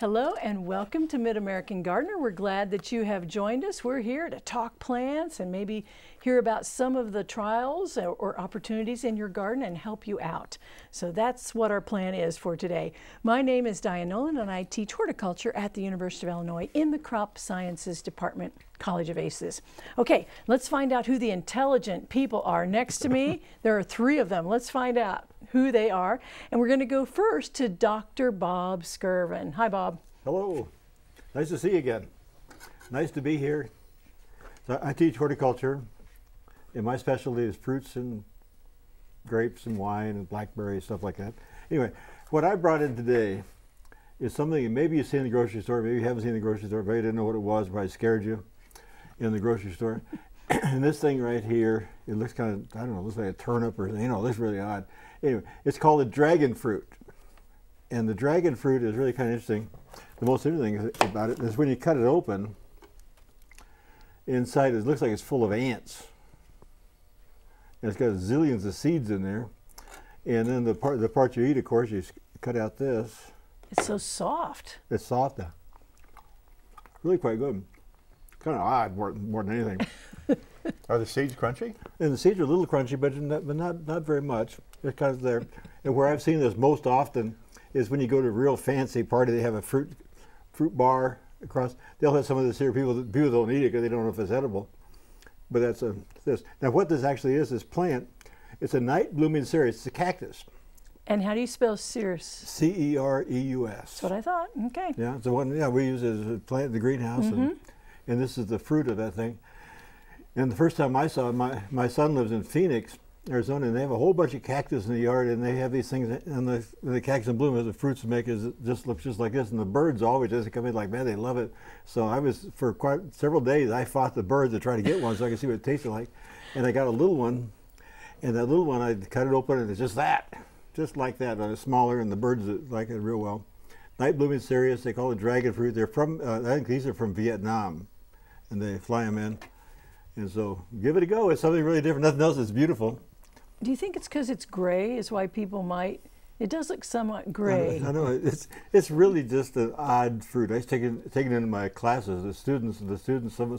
Hello and welcome to Mid-American Gardener. We're glad that you have joined us. We're here to talk plants and maybe hear about some of the trials or opportunities in your garden and help you out. So that's what our plan is for today. My name is Diane Nolan and I teach horticulture at the University of Illinois in the Crop Sciences Department, College of Aces. Okay, let's find out who the intelligent people are. Next to me, there are three of them. Let's find out who they are, and we're going to go first to Dr. Bob Skirvin. Hi, Bob. Hello. Nice to see you again. Nice to be here. So I teach horticulture, and my specialty is fruits and grapes and wine and blackberries, stuff like that. Anyway, what I brought in today is something that maybe you've seen in the grocery store, maybe you haven't seen in the grocery store, maybe you didn't know what it was, probably scared you in the grocery store. And this thing right here, it looks kind of, I don't know, looks like a turnip or, you know, it looks really odd. Anyway, it's called a dragon fruit. And the dragon fruit is really kind of interesting. The most interesting thing about it is when you cut it open, inside it looks like it's full of ants. And it's got zillions of seeds in there. And then the part you eat, of course, you cut out this. It's so soft. It's soft now. Really quite good. Kind of odd more than anything. Are the seeds crunchy? And the seeds are a little crunchy, but not very much. They're kind of there. And where I've seen this most often is when you go to a real fancy party, they have a fruit bar across. They'll have some of this here. People don't eat it because they don't know if it's edible. But that's this. Now what this actually is, this plant, it's a night blooming cereus. It's a cactus. And how do you spell cereus? C-E-R-E-U-S. That's what I thought. Okay. Yeah, it's the one we use as a plant in the greenhouse. Mm-hmm. And this is the fruit of that thing. And the first time I saw it, my son lives in Phoenix, Arizona, and they have a whole bunch of cactus in the yard, and they have these things, and the cactus in bloom, as the fruits make, it just looks just like this, and the birds always just come in like, man, they love it. So I was, for quite several days, I fought the birds to try to get one so I could see what it tasted like, and I got a little one, and that little one, I cut it open, and it's just that, just like that, and it's smaller, and the birds like it real well. Night blooming cereus, they call it dragon fruit. They're from, I think these are from Vietnam, and they fly them in. And so give it a go. It's something really different. Nothing else is beautiful. Do you think it's because it's gray is why people might? It does look somewhat gray. I know. It's really just an odd fruit. I was taking it into my classes. The students,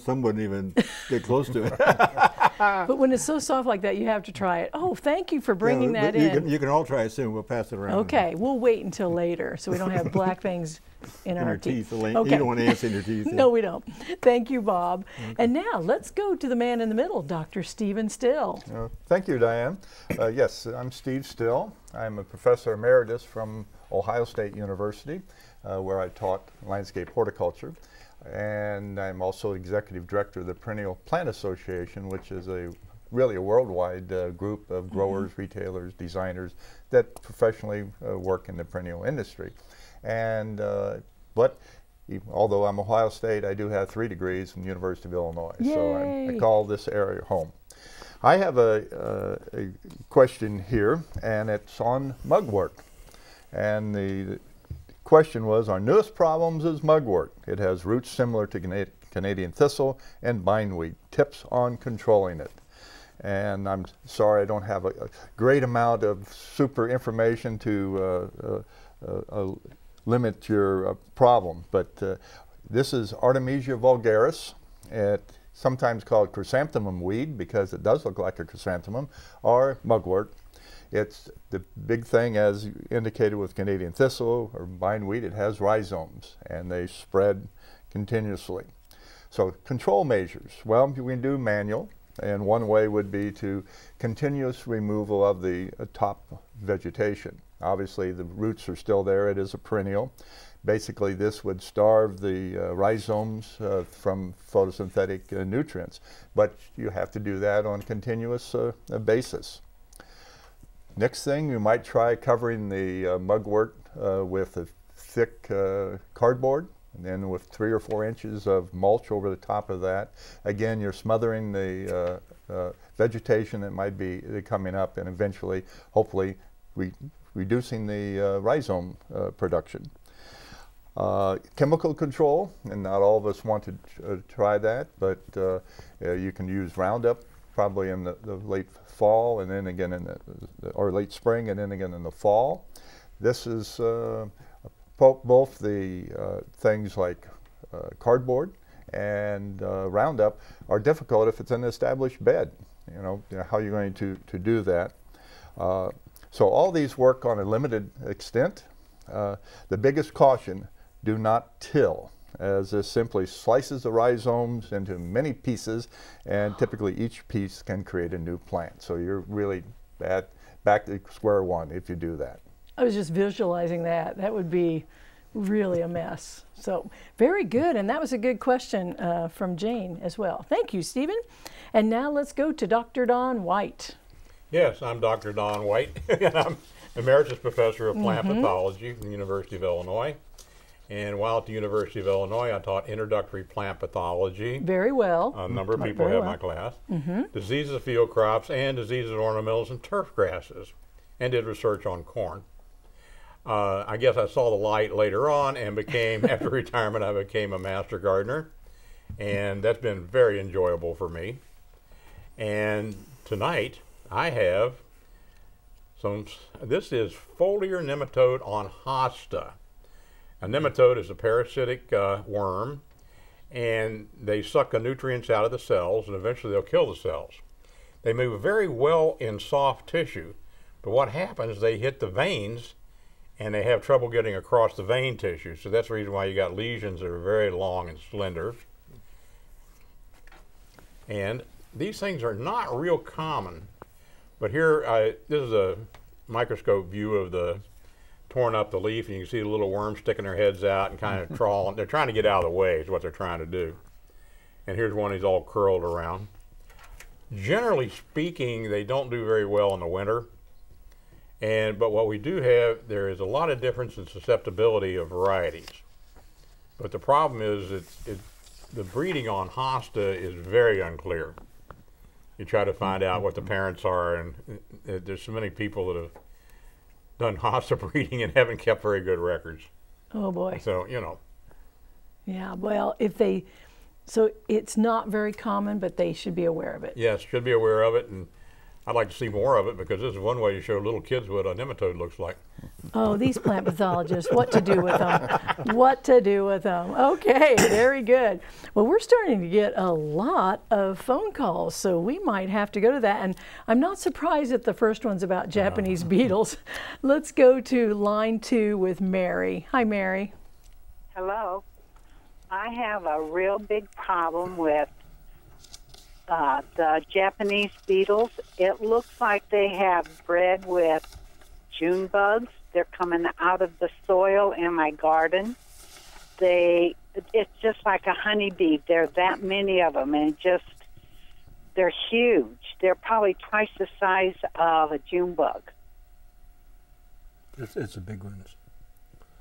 some wouldn't even get close to it. But when it's so soft like that, you have to try it. Oh, thank you for bringing that in. You can all try it soon. We'll pass it around. Okay. We'll wait until later so we don't have black things in our teeth. Okay. You don't want ants in your teeth. No, we don't. Thank you, Bob. Okay. And now let's go to the man in the middle, Dr. Stephen Still. Thank you, Diane. Yes, I'm Steve Still. I'm a professor emeritus from Ohio State University, where I taught landscape horticulture. And I'm also executive director of the Perennial Plant Association, which is really a worldwide group of growers, retailers, designers that professionally work in the perennial industry. And but although I'm Ohio State, I do have 3 degrees from the University of Illinois. Yay. So I call this area home. I have a question here, and it's on mugwort. And the question was, our newest problems is mugwort. It has roots similar to Canadian thistle and bindweed. Tips on controlling it. And I'm sorry I don't have a great amount of super information to limit your problem, but this is Artemisia vulgaris. It's sometimes called chrysanthemum weed because it does look like a chrysanthemum, or mugwort. It's the big thing, as indicated with Canadian thistle or bindweed, it has rhizomes and they spread continuously. So control measures, well, we can do manual, and one way would be to continuous removal of the top vegetation. Obviously the roots are still there, it is a perennial. Basically this would starve the rhizomes from photosynthetic nutrients, but you have to do that on a continuous basis. Next thing, you might try covering the mugwort with a thick cardboard, and then with 3 or 4 inches of mulch over the top of that. Again, you're smothering the vegetation that might be coming up, and eventually, hopefully, reducing the rhizome production. Chemical control, and not all of us want to try that, but you can use Roundup probably in the late fall, and then again in the, or late spring, and then again in the fall. This is both the things like cardboard and Roundup are difficult if it's an established bed. You know how you're going to do that. So all these work on a limited extent. The biggest caution, do not till, as this simply slices the rhizomes into many pieces, and typically each piece can create a new plant. So you're really back to square one if you do that. I was just visualizing that. That would be really a mess. So very good, and that was a good question from Jane as well. Thank you, Stephen. And now let's go to Dr. Don White. Yes, I'm Dr. Don White, and I'm Emeritus Professor of Plant Pathology from the University of Illinois. And while at the University of Illinois, I taught introductory plant pathology. Very well. A number of people have my class. Diseases of field crops and diseases of ornamentals and turf grasses, and did research on corn. I guess I saw the light later on and became, after retirement, I became a master gardener. And that's been very enjoyable for me. And tonight I have some, this is foliar nematode on hosta. A nematode is a parasitic worm, and they suck the nutrients out of the cells, and eventually they'll kill the cells. They move very well in soft tissue, but what happens is they hit the veins, and they have trouble getting across the vein tissue. So that's the reason why you got lesions that are very long and slender. And these things are not real common. But here, this is a microscope view of the torn up the leaf, and you can see the little worms sticking their heads out and kind of trawling. They're trying to get out of the way is what they're trying to do. And here's one that's all curled around. Generally speaking, they don't do very well in the winter. But what we do have, there is a lot of difference in susceptibility of varieties. But the problem is that the breeding on hosta is very unclear. You try to find out what the parents are, and there's so many people that have done hosta breeding and haven't kept very good records. Oh boy. So, you know. Yeah, well, if they, so it's not very common, but they should be aware of it. Yes, should be aware of it. And I'd like to see more of it, because this is one way to show little kids what a nematode looks like. Oh, these plant pathologists, what to do with them. What to do with them. Okay, very good. Well, we're starting to get a lot of phone calls, so we might have to go to that. And I'm not surprised that the first one's about Japanese beetles. Let's go to line 2 with Mary. Hi, Mary. Hello. I have a real big problem with the Japanese beetles. It looks like they have bred with June bugs. They're coming out of the soil in my garden. It's just like a honeybee. There are that many of them, and they're huge. They're probably twice the size of a June bug. It's a big one.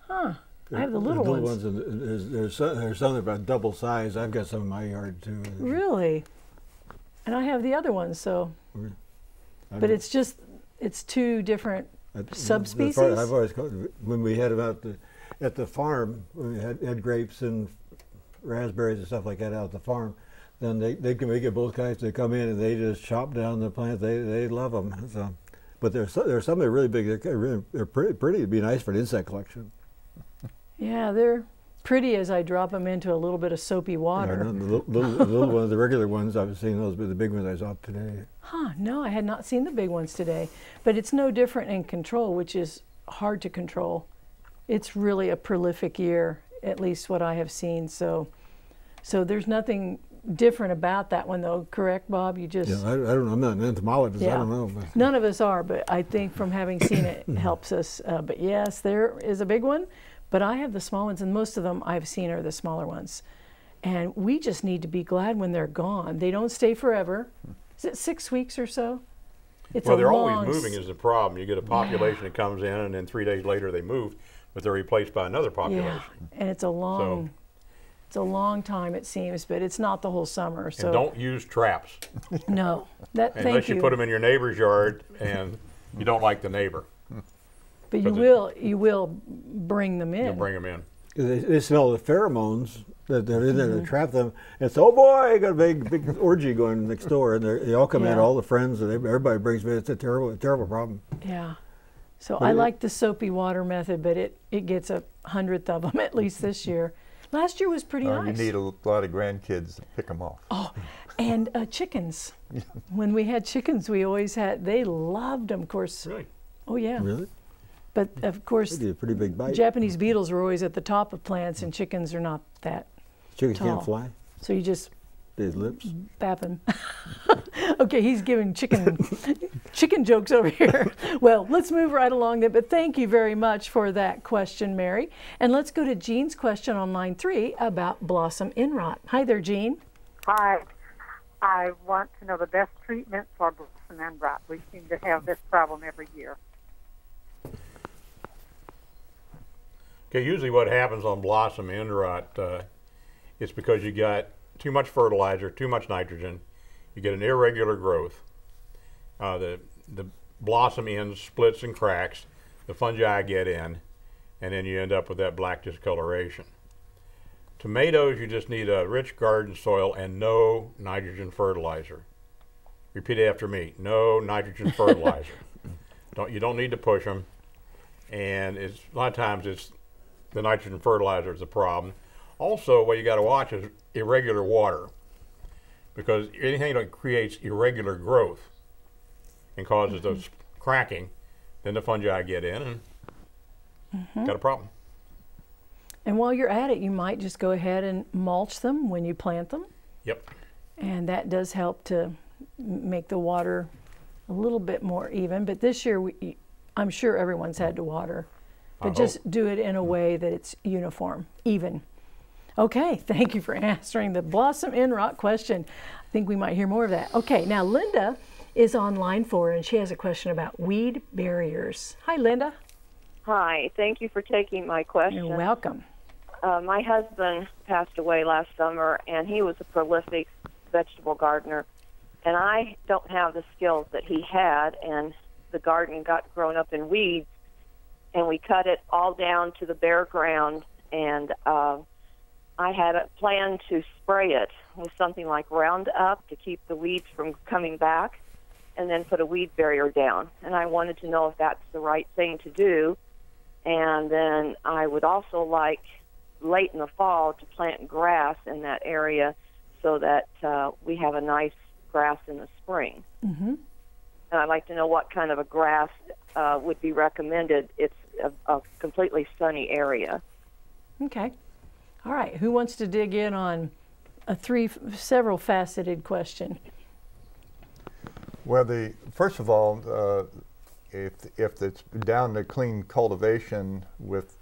Huh. I have the little ones. There's some about double size. I've got some in my yard too. Really? And I have the other one, so. But it's just, it's two different subspecies. I've always called it, when we had about at the farm, when we had grapes and raspberries and stuff like that out at the farm, then they get both kinds to come in and they just chop down the plant. They love them. So, but there's some that are really big. They're pretty. It'd be nice for an insect collection. Yeah, they're pretty as I drop them into a little bit of soapy water. Yeah, the little ones, the regular ones, I've seen those, but the big ones I saw today. Huh, no, I had not seen the big ones today. But it's no different in control, which is hard to control. It's really a prolific year, at least what I have seen. So there's nothing different about that one, though, correct, Bob? You just... Yeah, I don't know. I'm not an entomologist. Yeah. I don't know. But. None of us are, but I think from having seen it helps us. But yes, there is a big one. But I have the small ones, and most of them I've seen are the smaller ones. And we just need to be glad when they're gone. They don't stay forever. Is it 6 weeks or so? It's well, they're always moving is the problem. You get a population that comes in, and then 3 days later they move, but they're replaced by another population. Yeah. And it's a long time, it seems, but it's not the whole summer. So. And don't use traps. No. Unless you put them in your neighbor's yard, and you don't like the neighbor. But you will bring them in. You'll bring them in. They smell the pheromones that they're in there to trap them. It's, oh boy, got a big orgy going next door, and they all come in, all the friends, and everybody brings them in. It's a terrible problem. Yeah. So I like the soapy water method, but it gets 100th of them at least this year. Last year was pretty nice. You need a lot of grandkids to pick them off. Oh, and chickens. When we had chickens, we always had, they loved them, of course. Really? Oh, yeah. Really? But, of course, a pretty big bite. Japanese beetles were always at the top of plants, and chickens are not that Chickens tall. Can't fly? So you just... His lips. Bapping. Okay, he's giving chicken jokes over here. Well, let's move right along there, but thank you very much for that question, Mary. And let's go to Jean's question on line 3 about blossom inrot. Hi there, Jean. Hi. I want to know the best treatment for blossom inrot. We seem to have this problem every year. Okay, usually what happens on blossom inrot is because you got too much fertilizer, too much nitrogen, you get an irregular growth. The blossom end splits and cracks, the fungi get in, and then you end up with that black discoloration. Tomatoes, you just need a rich garden soil and no nitrogen fertilizer. Repeat after me, no nitrogen fertilizer. You don't need to push them, and a lot of times it's the nitrogen fertilizer is the problem. Also, what you got to watch is irregular water, because anything that creates irregular growth and causes those cracking, then the fungi get in and got a problem. And while you're at it, you might just go ahead and mulch them when you plant them. Yep. And that does help to make the water a little bit more even. But this year, I'm sure everyone's had to water, but just do it in a way that it's uniform, even. Okay, thank you for answering the blossom inrot question. I think we might hear more of that. Okay, now Linda is on line 4, and she has a question about weed barriers. Hi, Linda. Hi, thank you for taking my question. You're welcome. My husband passed away last summer, and he was a prolific vegetable gardener, and I don't have the skills that he had, and the garden got grown up in weeds, and we cut it all down to the bare ground, and I had a plan to spray it with something like Roundup to keep the weeds from coming back, and then put a weed barrier down. And I wanted to know if that's the right thing to do. And then I would also like, late in the fall, to plant grass in that area so that we have a nice grass in the spring. And I'd like to know what kind of a grass would be recommended. It's a completely sunny area. Okay. All right, who wants to dig in on a several faceted question? Well, first of all, if it's down to clean cultivation with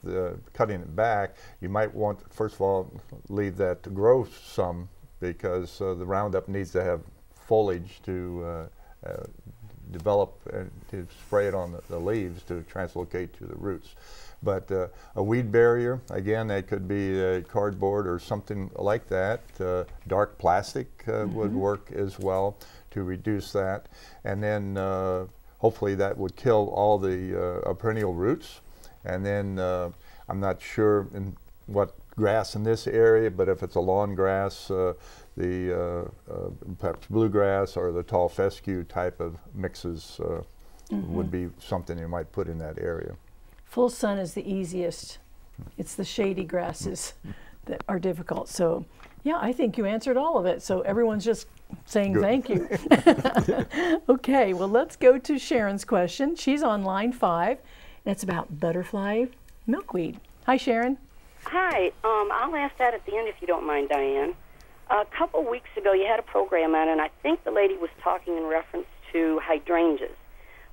cutting it back, you might want, first of all, leave that to grow some, because the Roundup needs to have foliage to develop, and to spray it on the leaves to translocate to the roots. But a weed barrier, again, that could be cardboard or something like that. Dark plastic would work as well to reduce that. And then hopefully that would kill all the perennial roots. And then I'm not sure in what grass in this area, but if it's a lawn grass, perhaps bluegrass or the tall fescue type of mixes would be something you might put in that area. Full sun is the easiest. It's the shady grasses that are difficult. So, yeah, I think you answered all of it. So everyone's just saying Good. Thank you. Okay, well, let's go to Sharon's question. She's on line 5, and it's about butterfly milkweed. Hi, Sharon. Hi. I'll ask that at the end if you don't mind, Diane. A couple weeks ago, you had a program on, and I think the lady was talking in reference to hydrangeas.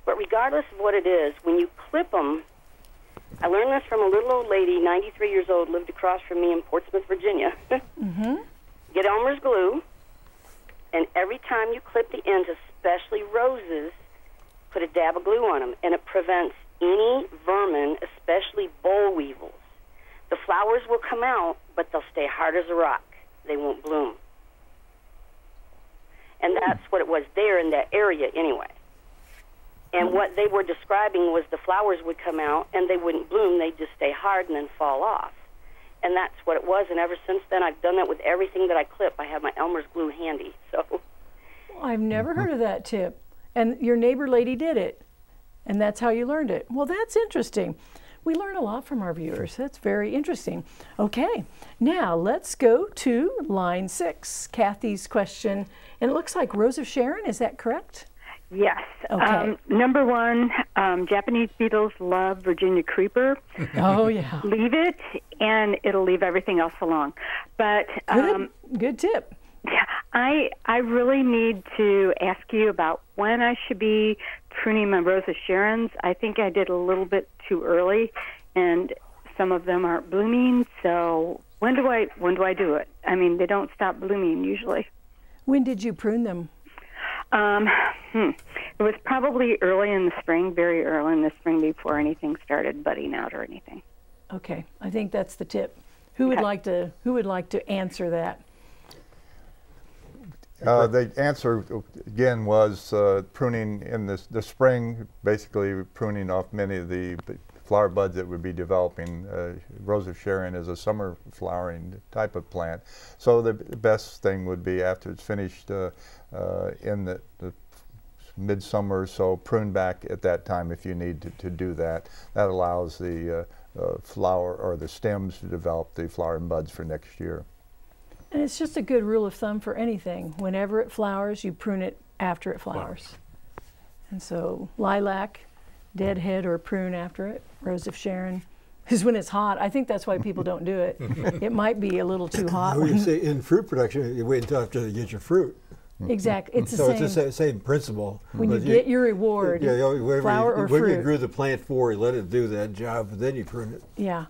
But regardless of what it is, when you clip them, I learned this from a little old lady, 93 years old, lived across from me in Portsmouth, Virginia. Get Elmer's glue, and every time you clip the ends, especially roses, put a dab of glue on them, and it prevents any vermin, especially boll weevils. The flowers will come out, but they'll stay hard as a rock. They won't bloom. And that's what it was there in that area anyway. And what they were describing was the flowers would come out, and they wouldn't bloom. They'd just stay hard and then fall off. And that's what it was. And ever since then, I've done that with everything that I clip. I have my Elmer's glue handy. So, well, I've never heard of that tip. And your neighbor lady did it. and that's how you learned it. Well, that's interesting. We learn a lot from our viewers. That's very interesting. Okay, now let's go to line 6, Kathy's question. And it looks like Rose of Sharon, is that correct? Yes. Okay. Number one, Japanese beetles love Virginia creeper. Oh, yeah. Leave it, and it'll leave everything else alone. But good tip. I really need to ask you about when I should be pruning my Rose of Sharon's. I think I did a little bit too early, and some of them aren't blooming. So when do I do it? I mean, they don't stop blooming usually. When did you prune them? It was probably early in the spring, very early in the spring, before anything started budding out or anything. Okay, I think that's the tip. Who would like to answer that? The answer, again, was pruning in the spring, basically pruning off many of the flower buds that would be developing. Rose of Sharon is a summer flowering type of plant. So the best thing would be after it's finished in the midsummer or so, prune back at that time if you need to do that. That allows the flower or the stems to develop the flower and buds for next year. And it's just a good rule of thumb for anything. Whenever it flowers, you prune it after it flowers. And so lilac, deadhead or prune after it. Rose of Sharon is when it's hot. I think that's why people don't do it. It might be a little too hot. Well, you say in fruit production, you wait until after you get your fruit. Exactly. It's the same. So it's the same principle. When you get your reward, flower or fruit. When you grew the plant for, you let it do that job, and then you prune it. Yeah.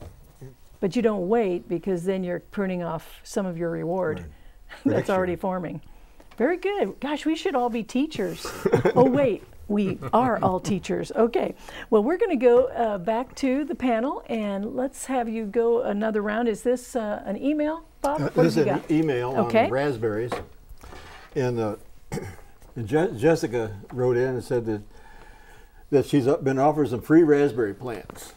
But you don't wait, because then you're pruning off some of your reward that's already forming. Very good. Gosh, we should all be teachers. Oh, wait. We are all teachers. Okay. Well, we're going to go back to the panel, and let's have you go another round. Is this an email, Bob? This is an email on raspberries. And Jessica wrote in and said that she's been offered some free raspberry plants.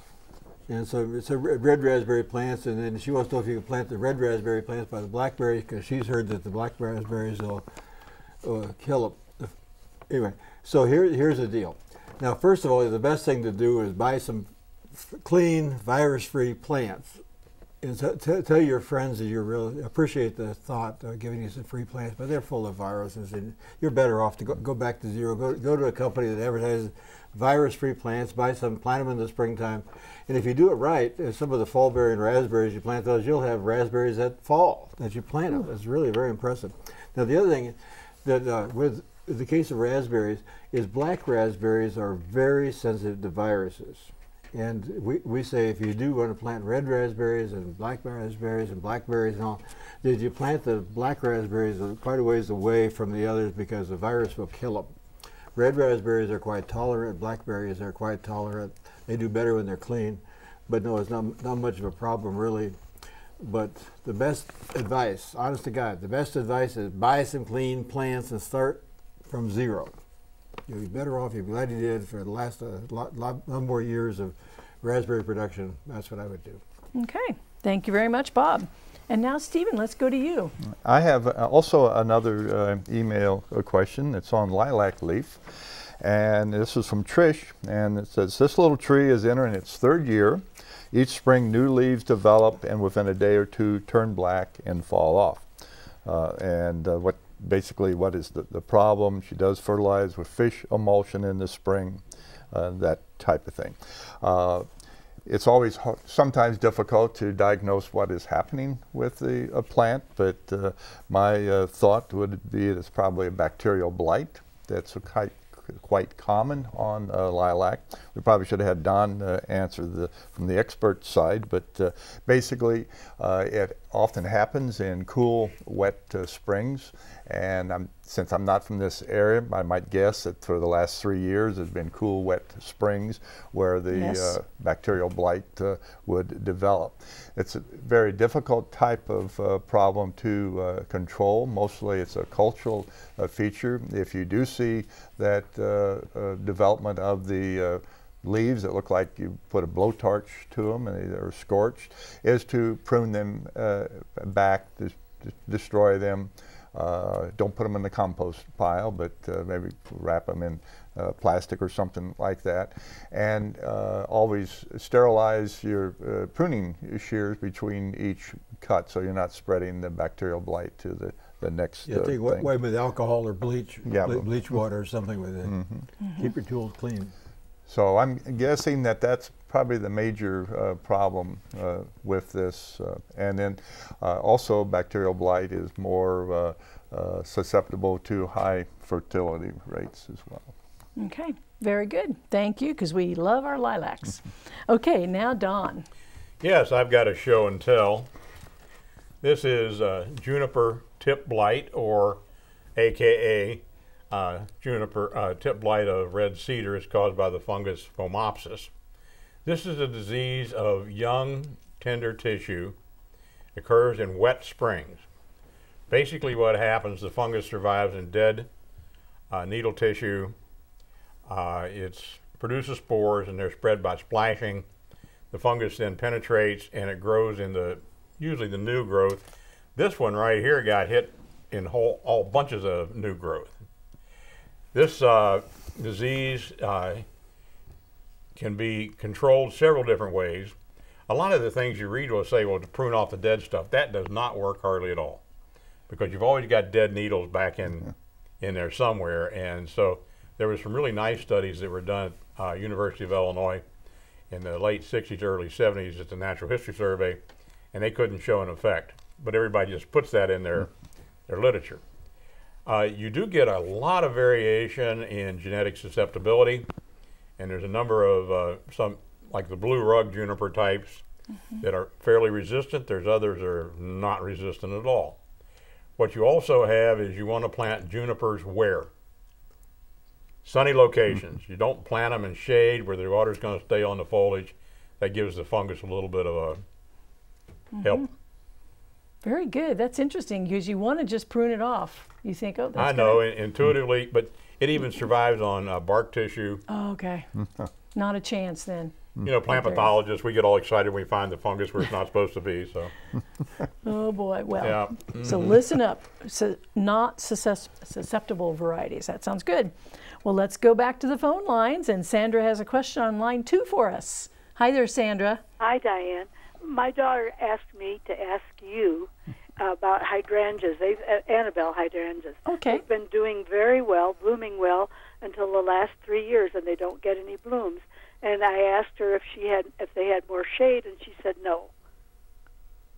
And so it's a red raspberry plants, and then she wants to know if you can plant the red raspberry plants by the blackberries, because she's heard that the black raspberries will kill them. Anyway, so here's the deal. Now, first of all, the best thing to do is buy some clean, virus-free plants. And tell your friends that you really appreciate the thought of giving you some free plants, but they're full of viruses, and you're better off to go back to zero. Go to a company that advertises virus-free plants, buy some, plant them in the springtime, and if you do it right, some of the fall berry and raspberries you plant those, you'll have raspberries that fall that you plant them. It's really very impressive. Now the other thing that with the case of raspberries is black raspberries are very sensitive to viruses. And we say if you do want to plant red raspberries and black raspberries and blackberries and all, did you plant the black raspberries quite a ways away from the others because the virus will kill them. Red raspberries are quite tolerant, blackberries are quite tolerant. They do better when they're clean, but no, it's not much of a problem really. But the best advice, honest to God, the best advice is buy some clean plants and start from zero. You'll be better off. You'll be glad you did for the last lot more years of raspberry production. That's what I would do. Okay. Thank you very much, Bob. And now, Stephen, let's go to you. I have also another email question. It's on lilac leaf. And this is from Trish. And it says, this little tree is entering its 3rd year. Each spring, new leaves develop and within a day or two turn black and fall off. Basically, what is the problem? She does fertilize with fish emulsion in the spring, that type of thing. It's always sometimes difficult to diagnose what is happening with the plant, but my thought would be it's probably a bacterial blight that's quite common on lilac. We probably should have had Don answer from the expert side, but basically it often happens in cool, wet springs. And since I'm not from this area, I might guess that for the last 3 years there's been cool, wet springs where the bacterial blight would develop. It's a very difficult type of problem to control. Mostly it's a cultural feature. If you do see that development of the leaves that look like you put a blowtorch to them and they're scorched, is to prune them back, destroy them. Don't put them in the compost pile, but maybe wrap them in plastic or something like that, and always sterilize your pruning shears between each cut so you're not spreading the bacterial blight to the next thing. Wait with alcohol or bleach, bleach water or something with it. Keep your tools clean. So I'm guessing that that's probably the major problem with this. And then also bacterial blight is more susceptible to high fertility rates as well. Okay, very good. Thank you, because we love our lilacs. Okay, now Don. Yes, I've got a show and tell. This is Juniper Tip Blight, or AKA Juniper Tip Blight of Red Cedar, is caused by the fungus Phomopsis. This is a disease of young, tender tissue. It occurs in wet springs. Basically what happens, the fungus survives in dead needle tissue. It produces spores, and they're spread by splashing. The fungus then penetrates, and it grows in the, usually the new growth. This one right here got hit in whole, all bunches of new growth. This disease can be controlled several different ways. A lot of the things you read will say, well, to prune off the dead stuff, that does not work hardly at all, because you've always got dead needles back in there somewhere. And so there were some really nice studies that were done at University of Illinois in the late 60s, early 70s at the Natural History Survey, and they couldn't show an effect. But everybody just puts that in their literature. You do get a lot of variation in genetic susceptibility, and there's a number of some, like the blue rug juniper types, that are fairly resistant. There's others that are not resistant at all. What you also have is you want to plant junipers where? Sunny locations. You don't plant them in shade where the water's going to stay on the foliage. That gives the fungus a little bit of a help. Very good. That's interesting, because you want to just prune it off. You think, oh, that's I know, intuitively, but it even survives on bark tissue. Oh, okay. Not a chance then. You know, plant pathologists, we get all excited when we find the fungus where it's not supposed to be, so. Oh boy, well, so listen up. So not susceptible varieties, that sounds good. Well, let's go back to the phone lines, and Sandra has a question on line 2 for us. Hi there, Sandra. Hi, Diane. My daughter asked me to ask you about hydrangeas, Annabelle hydrangeas. Okay. They've been doing very well, blooming well, until the last 3 years, and they don't get any blooms. And I asked her if she had, if they had more shade, and she said no.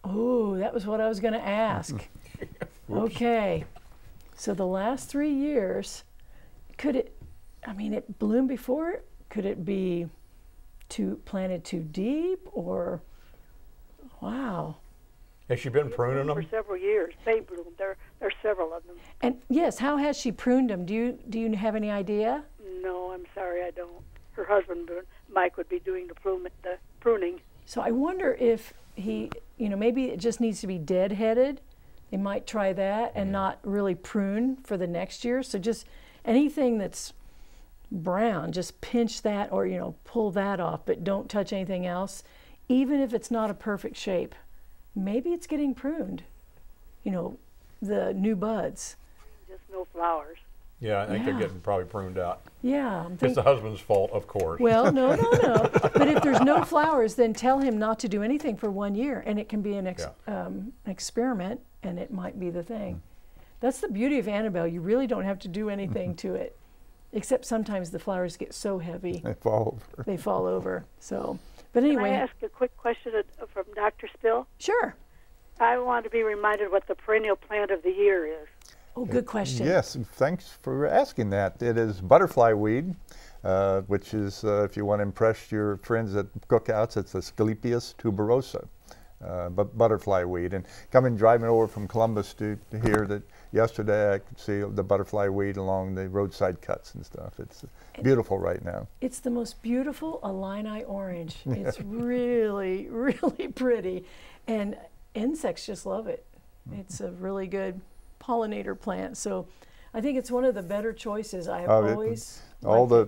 Oh, that was what I was going to ask. Okay, so the last 3 years, could it? I mean, it bloomed before. Could it be planted too deep, or? Wow. Has she been pruning them for several years? They bloomed. There's several of them. And yes, how has she pruned them? Do you have any idea? No, I'm sorry, I don't. Her husband, Mike, would be doing the pruning. So I wonder if he, you know, maybe it just needs to be deadheaded. They might try that and not really prune for the next year. So just anything that's brown, just pinch that, or, you know, pull that off, but don't touch anything else. Even if it's not a perfect shape, maybe it's getting pruned, you know, the new buds. Just no flowers. Yeah, I think they're getting probably pruned out. Yeah. It's the husband's fault, of course. Well, no, no, no. But if there's no flowers, then tell him not to do anything for 1 year, and it can be an experiment, and it might be the thing. That's the beauty of Annabelle. You really don't have to do anything to it, except sometimes the flowers get so heavy. They fall over. They fall over. So, but anyway. Can I ask a quick question from Dr. Still? Sure. I want to be reminded what the Perennial Plant of the Year is. Oh, good question. Yes, thanks for asking that. It is butterfly weed, which is, if you want to impress your friends at cookouts, it's Asclepias tuberosa, but butterfly weed. And coming driving over from Columbus to here, that yesterday I could see the butterfly weed along the roadside cuts and stuff. It's beautiful right now. It's the most beautiful Illini orange. It's really, really pretty, and insects just love it. It's a really good pollinator plant, so I think it's one of the better choices. I have always all the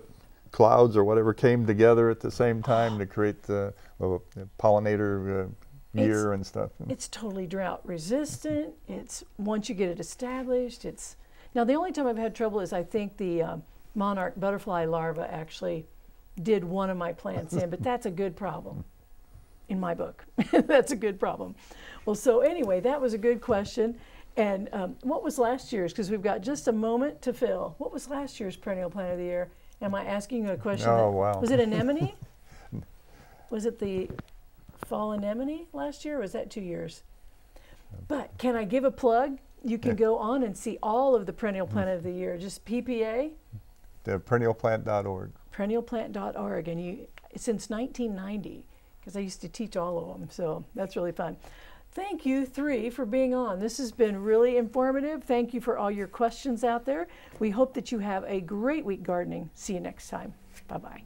clouds or whatever came together at the same time to create the pollinator year and stuff. It's totally drought resistant. It's once you get it established, it's now the only time I've had trouble is I think the monarch butterfly larvae actually did one of my plants in, but that's a good problem in my book. That's a good problem. Well, so anyway, that was a good question. And what was last year's? Because we've got just a moment to fill. What was last year's Perennial Plant of the Year? Am I asking a question? Oh, wow. Was it anemone? Was it the fall anemone last year, or was that 2 years? But can I give a plug? You can go on and see all of the Perennial Plant of the Year. Just PPA. The perennialplant.org. Perennialplant.org, and you since 1990, because I used to teach all of them, so that's really fun. Thank you three for being on. This has been really informative. Thank you for all your questions out there. We hope that you have a great week gardening. See you next time. Bye-bye.